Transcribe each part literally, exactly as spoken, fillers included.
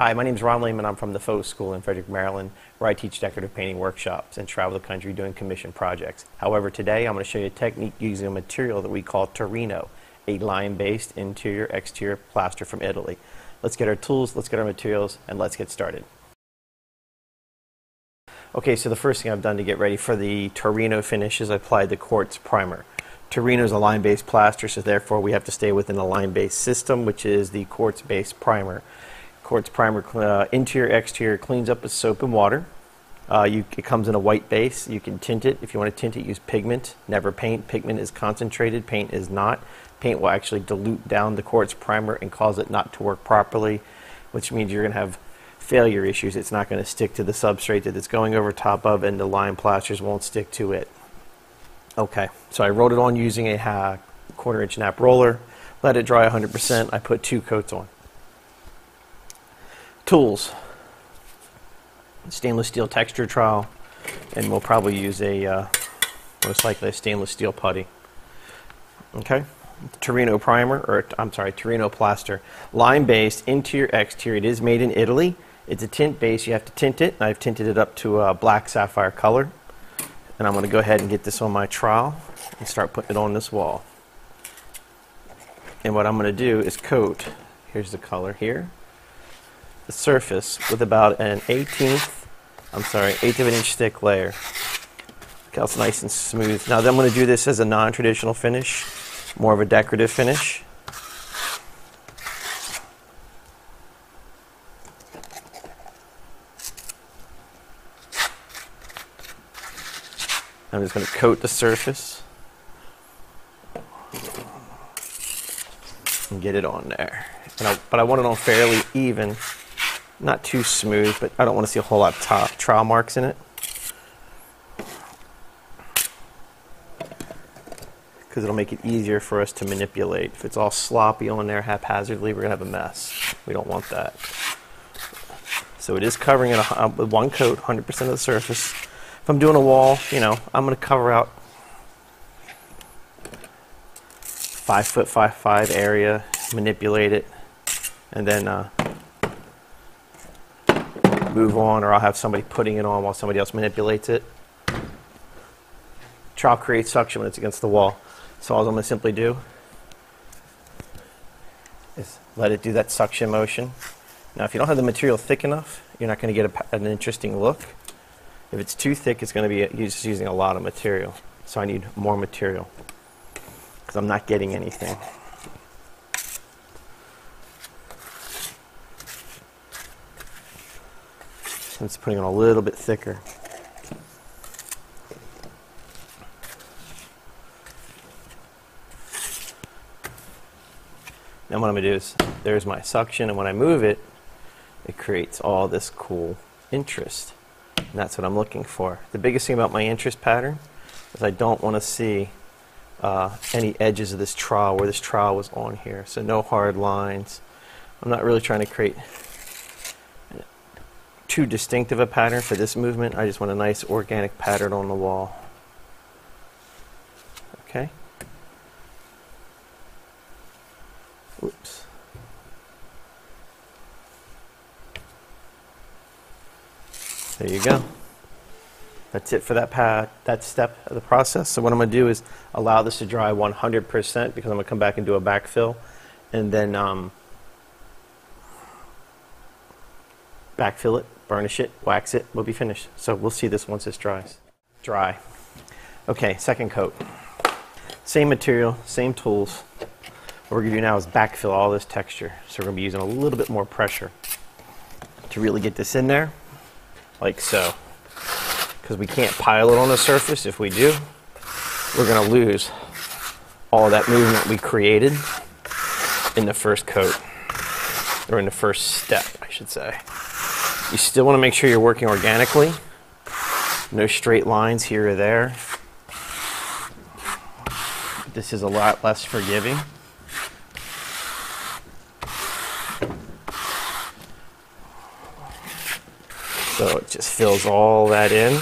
Hi, my name is Ronald Layman. I'm from the Faux School in Frederick, Maryland, where I teach decorative painting workshops and travel the country doing commission projects. However, today I'm going to show you a technique using a material that we call Torino, a lime-based interior-exterior plaster from Italy. Let's get our tools, let's get our materials, and let's get started. Okay, so the first thing I've done to get ready for the Torino finish is I applied the Quartz Primer. Torino is a lime-based plaster, so therefore we have to stay within a lime-based system, which is the quartz-based primer. Quartz primer, uh, interior, exterior, cleans up with soap and water. Uh, you, it comes in a white base. You can tint it. If you want to tint it, use pigment. Never paint. Pigment is concentrated. Paint is not. Paint will actually dilute down the quartz primer and cause it not to work properly, which means you're going to have failure issues. It's not going to stick to the substrate that it's going over top of, and the lime plasters won't stick to it. Okay, so I rolled it on using a uh, quarter-inch nap roller. Let it dry one hundred percent. I put two coats on. Tools, stainless steel texture trowel, and we'll probably use a uh, most likely a stainless steel putty. Okay, Torino primer, or I'm sorry, Torino plaster, lime based, interior, exterior. It is made in Italy. It's a tint base. You have to tint it. I've tinted it up to a black sapphire color, and I'm going to go ahead and get this on my trowel and start putting it on this wall. And what I'm going to do is coat. Here's the color here. The surface with about an eighteenth, I'm sorry, eighth of an inch thick layer. Okay, it's nice and smooth. Now I'm going to do this as a non-traditional finish, more of a decorative finish. I'm just going to coat the surface and get it on there. And I, but I want it on fairly even. Not too smooth, but I don't want to see a whole lot of top trowel marks in it, because it'll make it easier for us to manipulate. If it's all sloppy on there haphazardly, we're going to have a mess. We don't want that. So it is covering it uh, with one coat, one hundred percent of the surface. If I'm doing a wall, you know, I'm going to cover out five foot five five area, manipulate it, and then uh, move on, or I'll have somebody putting it on while somebody else manipulates it. Trowel creates suction when it's against the wall. So all I'm going to simply do is let it do that suction motion. Now if you don't have the material thick enough, you're not going to get a, an interesting look. If it's too thick, it's going to be just using a lot of material. So I need more material because I'm not getting anything. It's putting on a little bit thicker. Now what I'm going to do is, there's my suction, and when I move it, it creates all this cool interest. And that's what I'm looking for. The biggest thing about my interest pattern is I don't want to see uh, any edges of this trowel where this trowel was on here. So no hard lines. I'm not really trying to create too distinctive a pattern for this movement. I just want a nice organic pattern on the wall. Okay. Oops. There you go. That's it for that path, that step of the process. So what I'm going to do is allow this to dry one hundred percent, because I'm going to come back and do a backfill, and then um, backfill it, burnish it, wax it, we'll be finished. So we'll see this once this dries. Dry. Okay, second coat. Same material, same tools. What we're going to do now is backfill all this texture. So we're going to be using a little bit more pressure to really get this in there, like so. Because we can't pile it on the surface. If we do, we're going to lose all that movement we created in the first coat, or in the first step, I should say. You still want to make sure you're working organically. No straight lines here or there. This is a lot less forgiving. So it just fills all that in.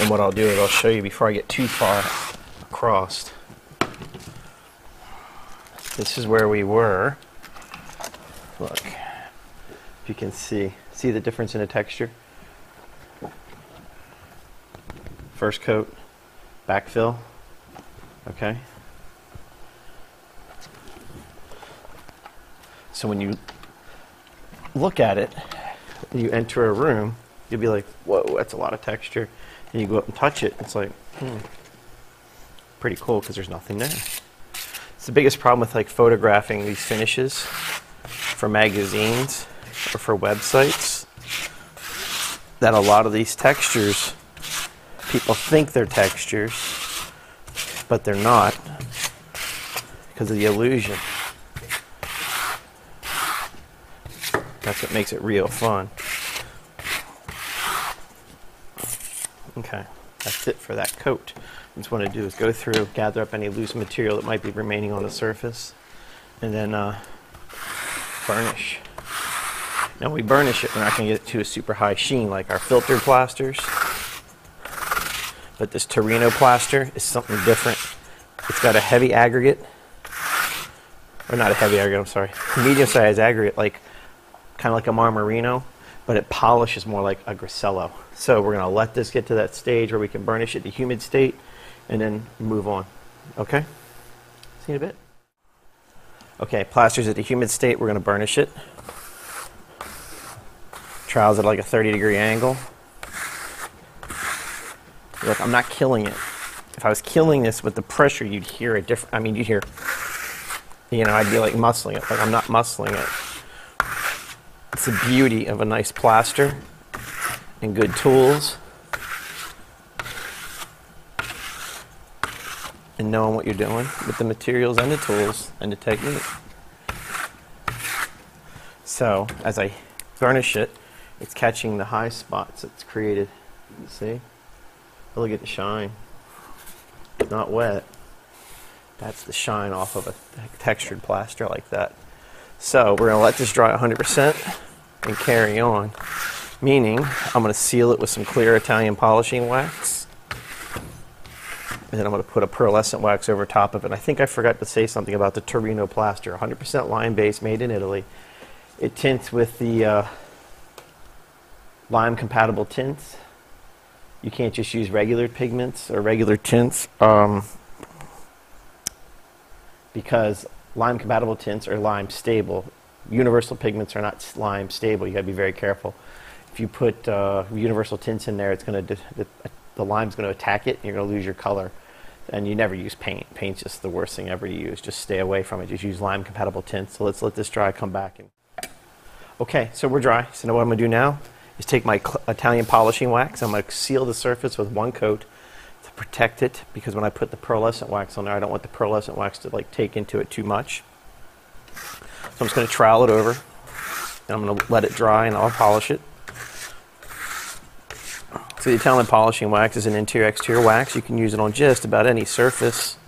And what I'll do is I'll show you before I get too far across. This is where we were. Look. if you can see see the difference in the texture. First coat, backfill, okay? So when you look at it, you enter a room, you'll be like, whoa, that's a lot of texture. And you go up and touch it, it's like, hmm, pretty cool, because there's nothing there. It's the biggest problem with like photographing these finishes for magazines or for websites, that a lot of these textures, people think they're textures, but they're not, because of the illusion. That's what makes it real fun. Okay, that's it for that coat. I just want to do is go through, gather up any loose material that might be remaining on the surface, and then uh, burnish. Now when we burnish it, we're not going to get it to a super high sheen like our filtered plasters. But this Torino plaster is something different. It's got a heavy aggregate, or not a heavy aggregate, I'm sorry, medium-sized aggregate, like kind of like a Marmorino, but it polishes more like a Grassello. So we're gonna let this get to that stage where we can burnish it to humid state and then move on, okay? See you in a bit. Okay, plaster's at the humid state, we're gonna burnish it. Trowel's at like a thirty degree angle. Look, I'm not killing it. If I was killing this with the pressure, you'd hear a different, I mean, you'd hear, you know, I'd be like muscling it, like I'm not muscling it. It's the beauty of a nice plaster and good tools and knowing what you're doing with the materials and the tools and the technique. So, as I burnish it, it's catching the high spots it's created, you see? Look at the shine. Not wet. That's the shine off of a textured plaster like that. So we're going to let this dry one hundred percent and carry on. Meaning, I'm going to seal it with some clear Italian polishing wax. And then I'm going to put a pearlescent wax over top of it. And I think I forgot to say something about the Torino plaster. one hundred percent lime-based, made in Italy. It tints with the uh, lime-compatible tints. You can't just use regular pigments or regular tints um, because lime compatible tints are lime stable. Universal pigments are not lime stable. You got to be very careful. If you put uh, universal tints in there, it's going to the, the lime's going to attack it, and you're going to lose your color. And you never use paint. Paint's just the worst thing ever to use. Just stay away from it. Just use lime compatible tints. So let's let this dry. Come back and okay. So we're dry. So now what I'm going to do now is take my Italian polishing wax. I'm going to seal the surface with one coat to protect it, because when I put the pearlescent wax on there, I don't want the pearlescent wax to like take into it too much. So I'm just going to trowel it over, and I'm going to let it dry, and I'll polish it. So the Italian polishing wax is an interior-exterior wax. You can use it on just about any surface.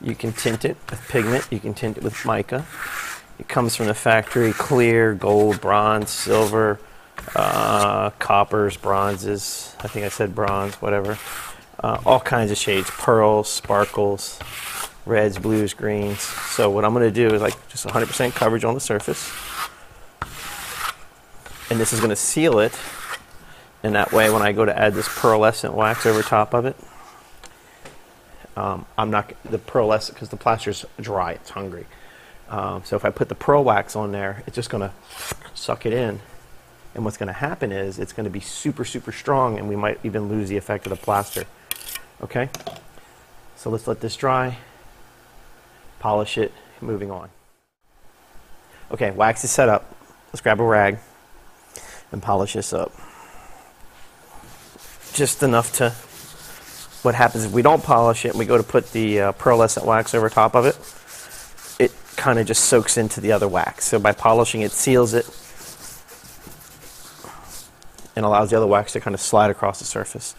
You can tint it with pigment. You can tint it with mica. It comes from the factory, clear, gold, bronze, silver, uh, coppers, bronzes, I think I said bronze, whatever. Uh, all kinds of shades, pearls, sparkles, reds, blues, greens. So what I'm going to do is like just one hundred percent coverage on the surface. And this is going to seal it. And that way when I go to add this pearlescent wax over top of it, um, I'm not, the pearlescent, because the plaster's dry, it's hungry. Um, so if I put the pearl wax on there, it's just going to suck it in. And what's going to happen is it's going to be super, super strong, and we might even lose the effect of the plaster. Okay? So let's let this dry, polish it, moving on. Okay, wax is set up. Let's grab a rag and polish this up. Just enough to, what happens if we don't polish it and we go to put the uh, pearlescent wax over top of it, kind of just soaks into the other wax. So by polishing it, seals it and allows the other wax to kind of slide across the surface.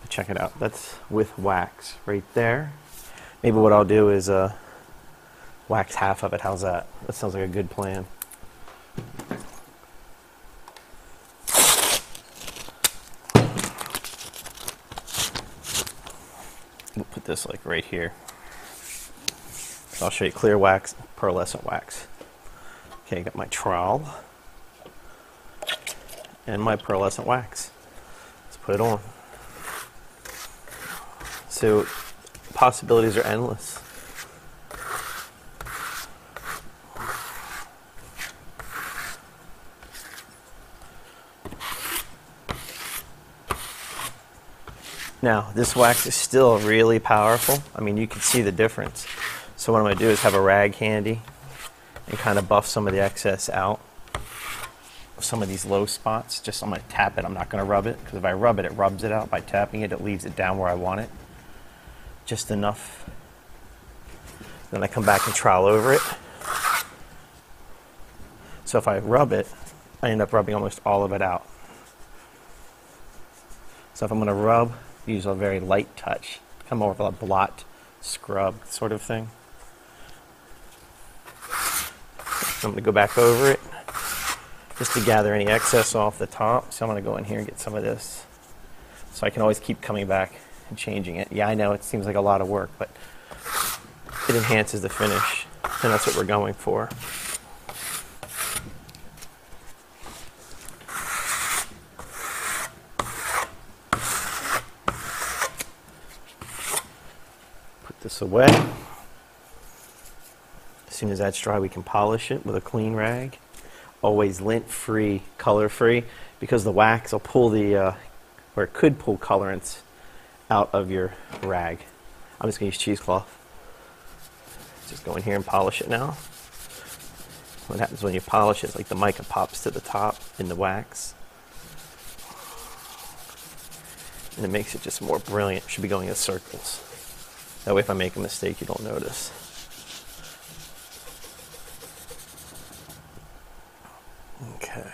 But check it out. That's with wax right there. Maybe what I'll do is uh, wax half of it. How's that? That sounds like a good plan. We'll put this like right here. I'll show you clear wax, pearlescent wax. Okay, I got my trowel and my pearlescent wax. Let's put it on. So possibilities are endless. Now, this wax is still really powerful. I mean, you can see the difference. So what I'm going to do is have a rag handy and kind of buff some of the excess out. Some of these low spots, just I'm going to tap it. I'm not going to rub it, because if I rub it, it rubs it out. By tapping it, it leaves it down where I want it. Just enough. Then I come back and trowel over it. So if I rub it, I end up rubbing almost all of it out. So if I'm going to rub, use a very light touch, come over with a blot, scrub sort of thing. I'm going to go back over it just to gather any excess off the top. So I'm going to go in here and get some of this, so I can always keep coming back and changing it. Yeah, I know it seems like a lot of work, but it enhances the finish, and that's what we're going for. This away. As soon as that's dry, we can polish it with a clean rag. Always lint-free, color-free, because the wax will pull the, uh, or it could pull colorants out of your rag. I'm just going to use cheesecloth. Just go in here and polish it now. What happens when you polish it is like the mica pops to the top in the wax. And it makes it just more brilliant. It should be going in circles. That way if I make a mistake, you don't notice. Okay.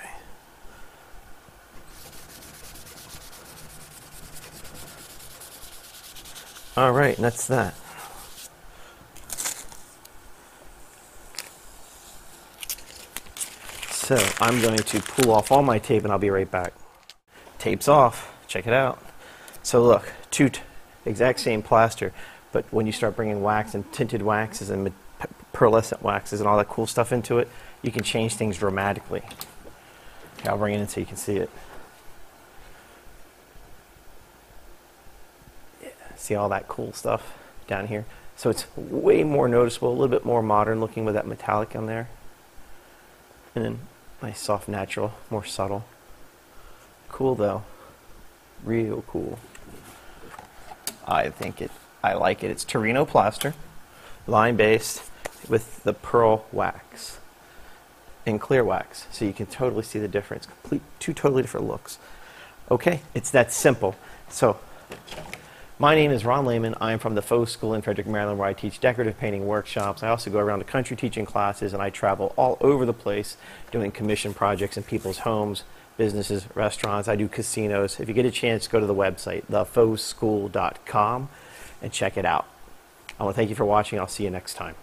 All right, and that's that. So I'm going to pull off all my tape and I'll be right back. Tape's off, check it out. So look, two t- exact same plaster. But when you start bringing wax and tinted waxes and pearlescent waxes and all that cool stuff into it, you can change things dramatically. Okay, I'll bring it in so you can see it. Yeah, see all that cool stuff down here? So it's way more noticeable, a little bit more modern looking with that metallic on there. And then nice, soft, natural, more subtle. Cool though. Real cool. I think it. I like it. It's Torino plaster, lime-based with the pearl wax and clear wax. So you can totally see the difference. Complete, two totally different looks. Okay, it's that simple. So my name is Ron Layman. I'm from the Faux School in Frederick, Maryland, where I teach decorative painting workshops. I also go around the country teaching classes, and I travel all over the place doing commission projects in people's homes, businesses, restaurants. I do casinos. If you get a chance, go to the website, the faux school dot com. And check it out. I want to thank you for watching. I'll see you next time.